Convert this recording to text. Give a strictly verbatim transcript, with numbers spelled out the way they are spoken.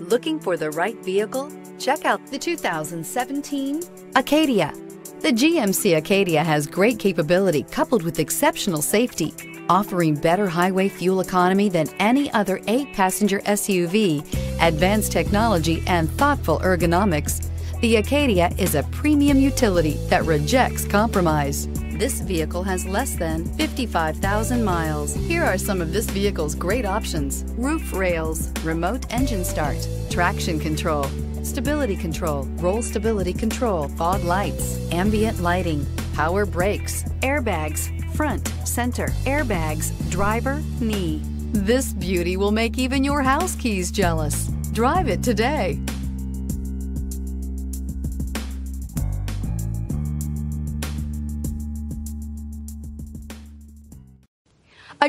Looking for the right vehicle? Check out the two thousand seventeen Acadia. The G M C Acadia has great capability coupled with exceptional safety, offering better highway fuel economy than any other eight passenger S U V, advanced technology, and thoughtful ergonomics. The Acadia is a premium utility that rejects compromise. This vehicle has less than fifty-five thousand miles. Here are some of this vehicle's great options: roof rails, remote engine start, traction control, stability control, roll stability control, fog lights, ambient lighting, power brakes, airbags, front, center, airbags, driver, knee. This beauty will make even your house keys jealous. Drive it today. A